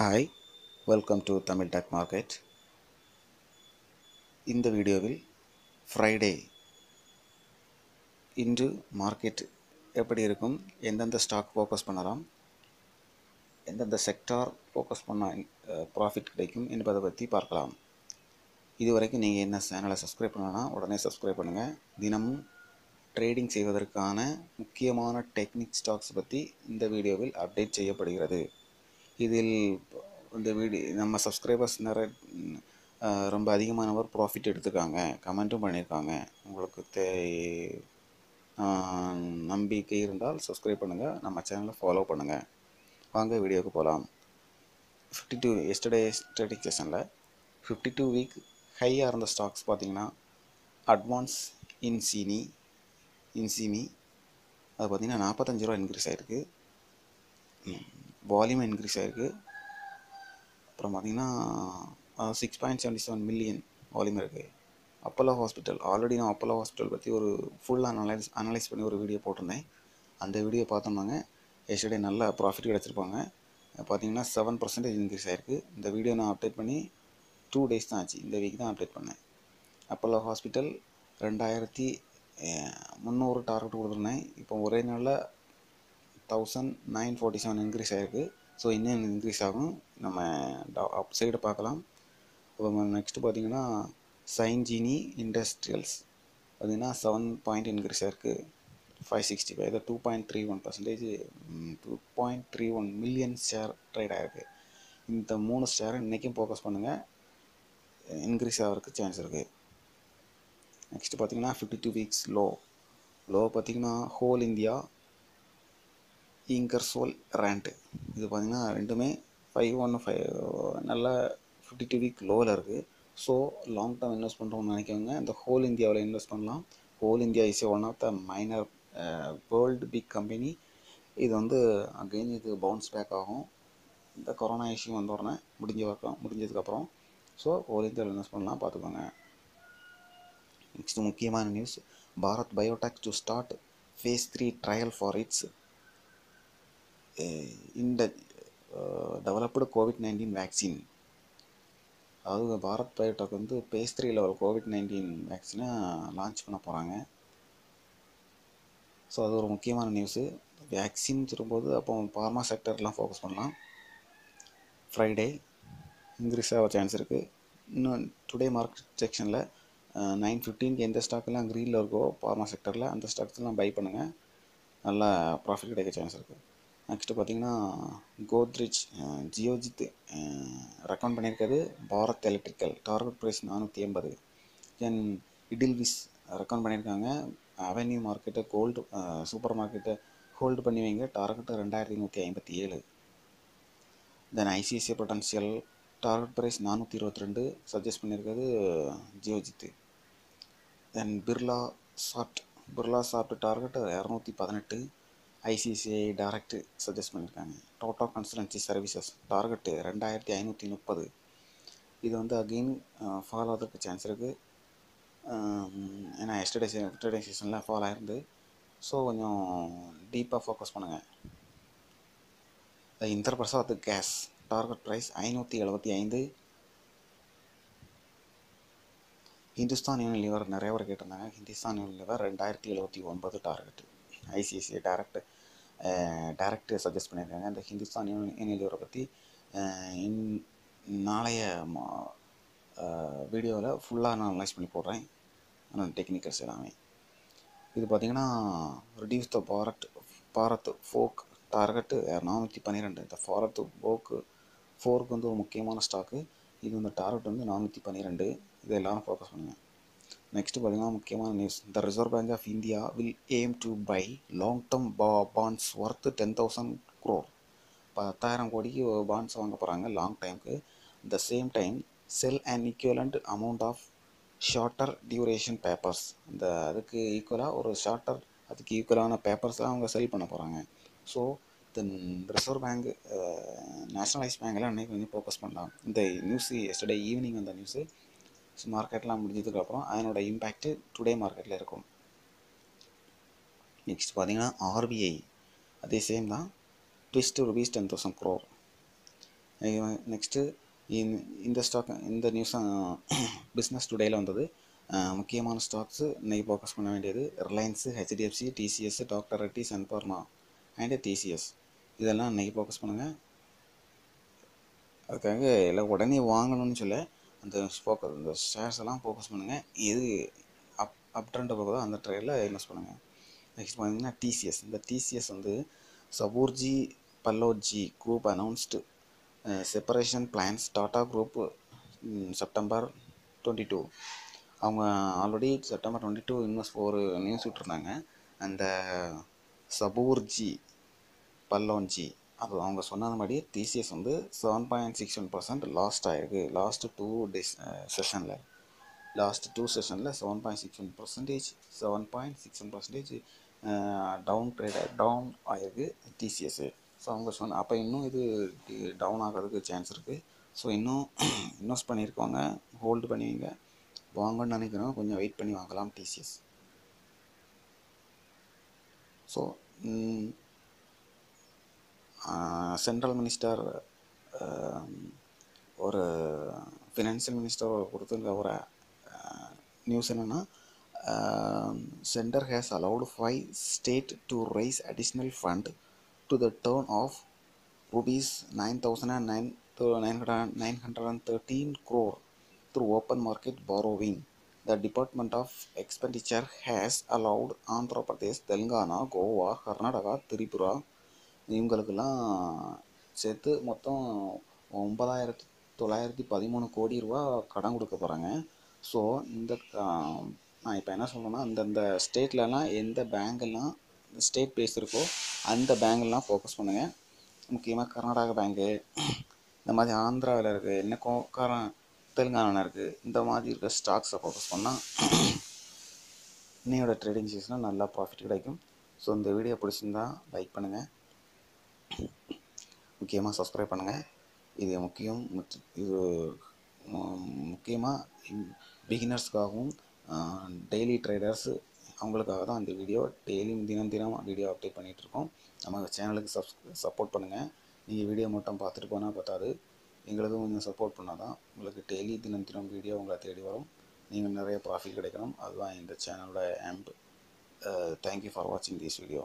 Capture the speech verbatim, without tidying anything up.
Hi, welcome to Tamil Tech Market. இந்த வீடியோவில் Friday இன்று மார்க்கெட் எப்படி இருக்கும், எந்தெந்த ஸ்டாக் ஃபோக்கஸ் பண்ணலாம், எந்தெந்த செக்டார் ஃபோக்கஸ் பண்ணால் ப்ராஃபிட் கிடைக்கும் என்பதை பற்றி பார்க்கலாம். இது வரைக்கும் நீங்கள் என்ன சேனலை சப்ஸ்கிரைப் பண்ணலன்னா உடனே சப்ஸ்கிரைப் பண்ணுங்கள். தினமும் ட்ரேடிங் செய்வதற்கான முக்கியமான டெக்னிக் ஸ்டாக்ஸ் பற்றி இந்த வீடியோவில் அப்டேட் செய்யப்படுகிறது. இதில் இந்த வீடியோ நம்ம சப்ஸ்கிரைபர்ஸ் நிறைய ரொம்ப அதிகமானவர் ப்ராஃபிட் எடுத்துருக்காங்க, கமெண்ட்டும் பண்ணியிருக்காங்க. உங்களுக்கு தே நம்பிக்கை இருந்தால் சப்ஸ்கிரைப் பண்ணுங்கள், நம்ம சேனலை ஃபாலோ பண்ணுங்கள். வாங்க வீடியோவுக்கு போகலாம். ஃபிஃப்டி டூ எஸ்டர்டே ட்ரேடிங் செஷனில் ஃபிஃப்டி டூ வீக் ஹையாக இருந்த ஸ்டாக்ஸ் பார்த்திங்கன்னா அட்வான்ஸ் இன்சினி இன்சிமி அது பார்த்திங்கன்னா நாற்பத்தஞ்சு ரூபா இன்க்ரீஸ் ஆகிருக்கு, வால்யூம் இன்க்ரீஸ் ஆகிருக்கு. அப்புறம் பார்த்திங்கன்னா six point seventy seven million volume இருக்குது. அப்போலோ ஹாஸ்பிட்டல், ஆல்ரெடி நான் அப்போலோ ஹாஸ்பிட்டல் பற்றி ஒரு ஃபுல்லாக அனலைஸ் அனலைஸ் பண்ணி ஒரு வீடியோ போட்டிருந்தேன். அந்த வீடியோ பார்த்தோம்னாங்க எஸ்டர்டே நல்லா ப்ராஃபிட் கிடச்சிருப்பாங்க. பார்த்திங்கன்னா செவன் பர்சன்டேஜ் இன்க்ரீஸ் ஆகிருக்கு. இந்த வீடியோ நான் அப்டேட் பண்ணி டூ டேஸ் தான் ஆச்சு, இந்த வீக் தான் அப்டேட் பண்ணேன். அப்போலோ ஹாஸ்பிட்டல் ரெண்டாயிரத்தி முந்நூறு டார்கெட் கொடுத்துருந்தேன். இப்போ ஒரே நாளில் thousand nine forty seven increase ஆகிருக்கு. ஸோ இன்னும் இன்க்ரீஸ் ஆகும், நம்ம அப் சைடை பார்க்கலாம். இப்போ நெக்ஸ்ட்டு பார்த்திங்கன்னா சைன்ஜினி இண்டஸ்ட்ரியல்ஸ் பார்த்திங்கன்னா செவன் பாயிண்ட் இன்க்ரீஸ் ஆகிருக்கு, five sixty five two point three one percentage two point three one million share trade ஆகிருக்கு. இந்த மூணு ஷேரை இன்றைக்கும் ஃபோக்கஸ் பண்ணுங்கள், இன்க்ரீஸ் ஆகிறதுக்கு சான்ஸ் இருக்குது. நெக்ஸ்ட்டு பார்த்திங்கன்னா fifty two weeks low low பார்த்திங்கன்னா ஹோல் இந்தியா இங்கர்சோல் ரேண்ட். இது பார்த்திங்கன்னா ரெண்டுமே ஃபைவ் ஒன் ஃபைவ் நல்லா ஃபிஃப்டி டூ வீக் லோவில் இருக்குது. ஸோ லாங் டேர்ம் இன்வெஸ்ட் பண்ணுறோம்னு நினைக்கிறவங்க இந்த ஹோல் இந்தியாவில் இன்வெஸ்ட் பண்ணலாம். Whole India is one of the minor world big company. இது வந்து அகெயின் இது பவுன்ஸ் பேக் ஆகும். இந்த கொரோனா இஷ்யூ வந்த உடனே முடிஞ்ச வரைக்கும் முடிஞ்சதுக்கப்புறம் ஸோ ஹோல் இந்தியாவில் இன்வெஸ்ட் பண்ணலாம், பார்த்துக்கோங்க. நெக்ஸ்ட்டு முக்கியமான news, Bharat Biotech to start phase three trial for its இந்த டெவலப்டு கோவிட் நைன்டீன் வேக்சின். அதாவது பாரத் பயோடெக் வந்து phase three level Covid nineteen வேக்சினை லான்ச் பண்ண போகிறாங்க. ஸோ அது ஒரு முக்கியமான நியூஸு. வேக்சின் சொல்லும்போது அப்போ ஃபார்மா செக்டர்லாம் ஃபோக்கஸ் பண்ணலாம். ஃப்ரைடே இன்க்ரீஸ் ஆக சான்ஸ் இருக்குது. இன்னும் டுடே மார்க்கெட் செக்ஷனில் நைன் ஃபிஃப்டீனுக்கு எந்த ஸ்டாக்கெல்லாம் க்ரீனில் இருக்கோ ஃபார்மா செக்டரில் அந்த ஸ்டாக்ஸ்லாம் பை பண்ணுங்கள், நல்லா ப்ராஃபிட் கிடைக்க சான்ஸ் இருக்குது. நெக்ஸ்ட்டு பார்த்திங்கன்னா கோத்ரேஜ் ஜியோஜித் ரெக்கமெண்ட் பண்ணியிருக்காரு பாரத் எலக்ட்ரிக்கல், டார்கெட் ப்ரைஸ் நானூற்றி எண்பது. தென் இடில்விஸ் ரெக்கமெண்ட் பண்ணியிருக்காங்க, அவென்யூ மார்க்கெட்டை கோல்டு சூப்பர் மார்க்கெட்டை ஹோல்டு பண்ணி வைங்க, டார்கெட்டு ரெண்டாயிரத்தி நூற்றி ஐம்பத்தி ஏழு. Then ICICI potential target price நானூற்றி இருபத்தி ரெண்டு சஜஸ்ட் பண்ணியிருக்காரு Geojit. Then Birla soft Birla soft target இரநூத்தி பதினெட்டு ஐசிஐசிஐ டைரக்ட் சஜஸ்ட் பண்ணியிருக்காங்க. டாட்டா கன்சல்டன்சி சர்வீசஸ் டார்கெட்டு ரெண்டாயிரத்தி ஐநூற்றி முப்பது. இது வந்து அகெயின் ஃபால் ஆகிறதுக்கு சான்ஸ் இருக்குது, ஏன்னா எஸ்டர்டே எஸ்டர்டே செஷனில் ஃபால் ஆகிருந்து. ஸோ கொஞ்சம் டீப்பாக ஃபோக்கஸ் பண்ணுங்கள். Indraprastha gas target price ஐநூற்றி எழுபத்தி ஐந்து. ஹிந்துஸ்தான் யூனிலிவர் நிறைய பேர் கேட்டிருந்தாங்க, ஹிந்துஸ்தான் யூனிலிவர் ரெண்டாயிரத்தி எழுபத்தி ஒன்பது target. ICICI direct direct suggest பண்ணியிருக்காங்க. இந்த ஹிந்துஸ்தான் யூனிலிவரை பற்றி இன் நாளைய வீடியோவில் ஃபுல்லாக நான் அனலைஸ் பண்ணி போடுறேன், ஆனால் டெக்னிக்கல்ஸ் எல்லாமே. இது பார்த்திங்கன்னா ரிடியூஸ் த பாரத் பாரத் ஃபோக் டார்கெட்டு நானூற்றி பன்னிரெண்டு. இந்த பாரத் ஃபோக்கு ஃபோருக்கு வந்து ஒரு முக்கியமான ஸ்டாக்கு. இது வந்து டார்கெட் வந்து நானூற்றி பன்னிரெண்டு. இது எல்லோரும் ஃபோக்கஸ் பண்ணுங்கள். நெக்ஸ்ட்டு பார்த்திங்கன்னா முக்கியமான news, the reserve bank of India will aim to buy long term பா bonds worth ten thousand crore. பத்தாயிரம் கோடிக்கு பாண்ட்ஸ் வாங்க போகிறாங்க லாங் டைமுக்கு. The same time sell and equivalent amount of shorter duration papers. அந்த அதுக்கு ஈக்குவலாக ஒரு ஷார்ட்டர் அதுக்கு ஈக்குவலான பேப்பர்ஸ்லாம் அவங்க செல் பண்ண போகிறாங்க. So then reserve bank nationalise பேங்க்லாம் அன்றைக்கி வந்து ஃபோக்கஸ் பண்ணலாம். இந்த நியூஸு எஸ்டர்டே ஈவினிங் வந்த நியூஸு, மார்க்கெட்லாம் முடிஞ்சதுக்கப்புறம் அதனோட இம்பேக்ட்டு டுடே மார்க்கெட்டில் இருக்கும். நெக்ஸ்ட் பார்த்திங்கன்னா ஆர்பிஐ அதே சேம் தான், twist rupees ten thousand crore. Next இந் இந்த ஸ்டாக் இந்த நியூஸ் பிஸ்னஸ் டுடேயில் வந்தது. முக்கியமான ஸ்டாக்ஸு இன்றைக்கி ஃபோக்கஸ் பண்ண வேண்டியது Reliance, HDFC, TCS, doctor Reddy, Sun Pharma and TCS. இதெல்லாம் இன்றைக்கி ஃபோக்கஸ் பண்ணுங்கள். அதுக்காக எல்லாம் உடனே வாங்கணும்னு சொல்ல அந்த ஃபோக்கஸ் இந்த ஷேர்ஸ் எல்லாம் ஃபோக்கஸ் பண்ணுங்கள். எது அப் அப் ட்ரெண்ட் போகுதோ அந்த ட்ரெயினில் இன்வெஸ்ட் பண்ணுங்கள். நெக்ஸ்ட் பார்த்தீங்கன்னா டிசிஎஸ். இந்த டிசிஎஸ் வந்து Shapoorji Pallonji group announced separation plans Tata group September twenty two அவங்க already September twenty two invest ஒரு நியூஸ் விட்டுருந்தாங்க. அந்த ஷபூர்ஜி பல்லோஞ்சி அது அவங்க சொன்னது மாதிரி டிசிஎஸ் வந்து seven point six one percent lost ஆகிருக்கு. லாஸ்ட்டு டூ டேஸ் செஷனில் லாஸ்ட் டூ செஷனில் seven point six one percentage seven point six one percentage down trade down ஆகிருக்கு டிசிஎஸ்ஸு. ஸோ அவங்க சொன்ன அப்போ இன்னும் இது டவுன் ஆகிறதுக்கு சான்ஸ் இருக்குது. ஸோ இன்னும் இன்வெஸ்ட் பண்ணியிருக்கவங்க ஹோல்டு பண்ணுவீங்க வாங்கன்னு நினைக்கிறோம், கொஞ்சம் வெயிட் பண்ணி வாங்கலாம் டிசிஎஸ். ஸோ சென்ட்ரல் மினிஸ்டர் ஒரு ஃபினான்ஷியல் மினிஸ்டர் கொடுத்துருக்க ஒரு நியூஸ் என்னென்னா, centre has allowed five state to raise additional fund to the turn of rupees nine thousand and nine nine hundred nine hundred and thirteen crore through open market borrowing. The department of expenditure has allowed Andhra Pradesh, Telangana, Goa, Karnataka, Tripura இவங்களுக்கெல்லாம் சேர்த்து மொத்தம் ஒன்பதாயிரத்தி தொள்ளாயிரத்தி பதிமூணு கோடி ரூபா கடன் கொடுக்க போகிறாங்க. ஸோ இந்த நான் இப்போ என்ன சொல்லணும்னா, அந்தந்த ஸ்டேட்லலாம் எந்த பேங்கெல்லாம் ஸ்டேட் பேஸ் இருக்கோ அந்த பேங்கெல்லாம் ஃபோக்கஸ் பண்ணுங்கள். முக்கியமாக கர்நாடகா பேங்கு, இந்த மாதிரி ஆந்திராவில் இருக்குது, இன்னும் கோக்கார தெலுங்கானா இருக்குது, இந்த மாதிரி இருக்கிற ஸ்டாக்ஸை ஃபோக்கஸ் பண்ணால் இன்னையோட ட்ரேடிங் சீசனில் நல்லா ப்ராஃபிட் கிடைக்கும். ஸோ இந்த வீடியோ பிடிச்சிருந்தா லைக் பண்ணுங்கள், முக்கியமாக சப்ஸ்கிரைப் பண்ணுங்கள். இது முக்கியம் இது முக்கியமாக பிகினர்ஸ்க்காகவும் டெய்லி ட்ரேடர்ஸு அவங்களுக்காக தான் இந்த வீடியோ டெய்லியும் தினம் தினம் வீடியோ அப்டேட் பண்ணிகிட்ருக்கோம். நம்ம சேனலுக்கு சப்ஸ் சப்போர்ட் பண்ணுங்கள். நீங்கள் வீடியோ மட்டும் பார்த்துட்டு போனால் பத்தாது, எங்களுக்கும் கொஞ்சம் சப்போர்ட் பண்ணால் தான் உங்களுக்கு டெய்லி தினம் தினம் வீடியோ உங்களை தேடி வரும், நீங்கள் நிறைய ப்ராஃபிட் கிடைக்கணும். அதுதான் இந்த சேனலோட ஆம்ப். தேங்க்யூ ஃபார் வாட்சிங் திஸ் வீடியோ.